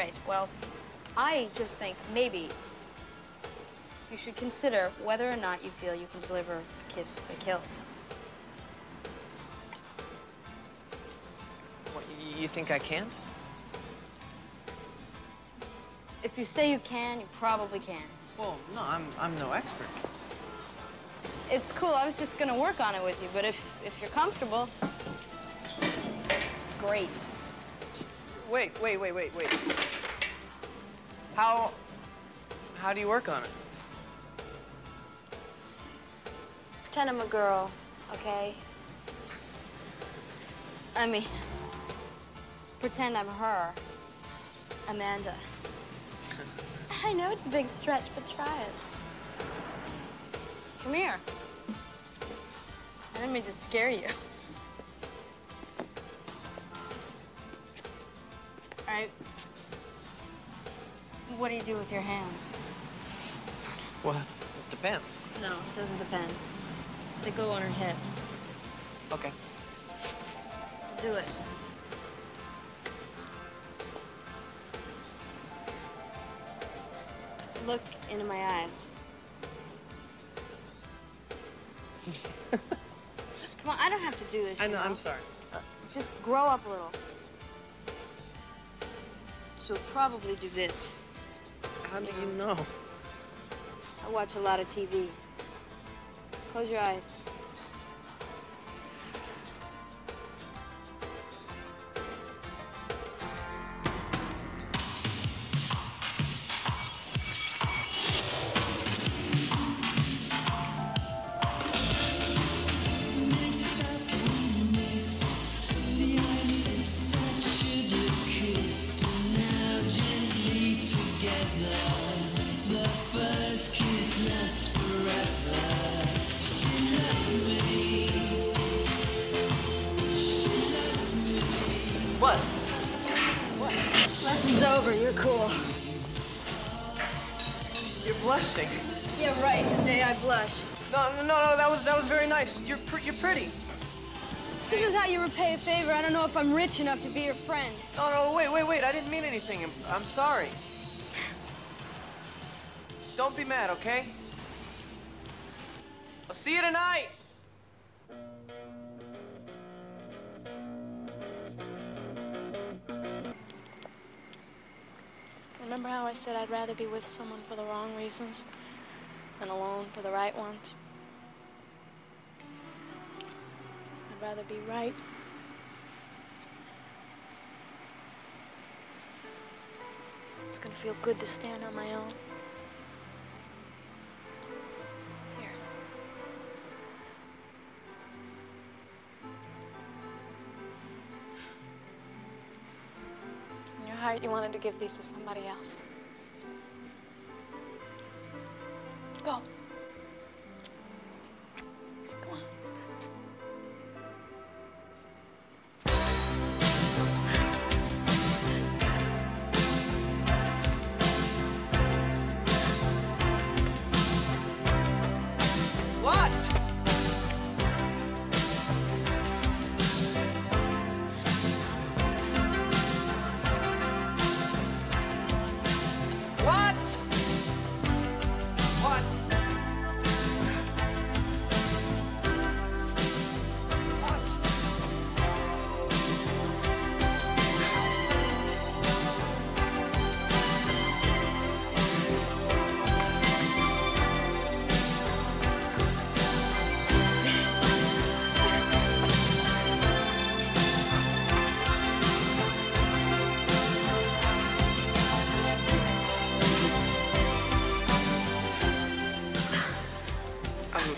straight. Well, I just think maybe you should consider whether or not you feel you can deliver a kiss that kills. What, you think I can't? If you say you can, you probably can. Well, no, I'm no expert. It's cool. I was just going to work on it with you, but if you're comfortable, great. Wait. How do you work on it? Pretend I'm a girl, okay? I mean, pretend I'm her, Amanda. I know it's a big stretch, but try it. Come here. I didn't mean to scare you. All right. What do you do with your hands? Well, it depends. No, it doesn't depend. They go on her hips. Okay. Do it. Look into my eyes. Come on, I don't have to do this. I know, I'm sorry. Just grow up a little. So probably do this. How do you know? I watch a lot of TV. Close your eyes. Lesson's over. You're cool. You're blushing. Yeah, right. The day I blush. No. That was very nice. You're pretty. This is how you repay a favor. I don't know if I'm rich enough to be your friend. No. Wait. I didn't mean anything. I'm sorry. Don't be mad, okay? I'll see you tonight. Remember how I said I'd rather be with someone for the wrong reasons than alone for the right ones? I'd rather be right. It's gonna feel good to stand on my own. Here. You wanted to give these to somebody else. Go. Come on. What?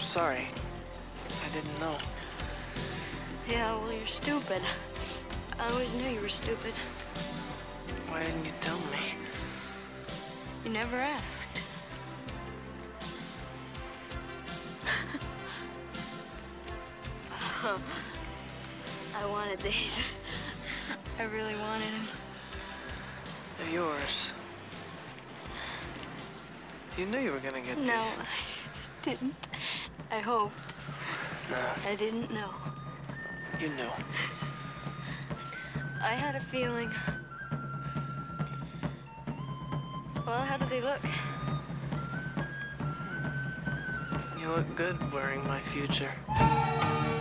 Sorry, I didn't know. Yeah, well, you're stupid. I always knew you were stupid. Why didn't you tell me? You never asked. Oh, I wanted these. I really wanted them. They're yours. You knew you were gonna get these. No, I didn't. I hoped. No. I didn't know. You knew. I had a feeling. Well, how do they look? You look good wearing my future.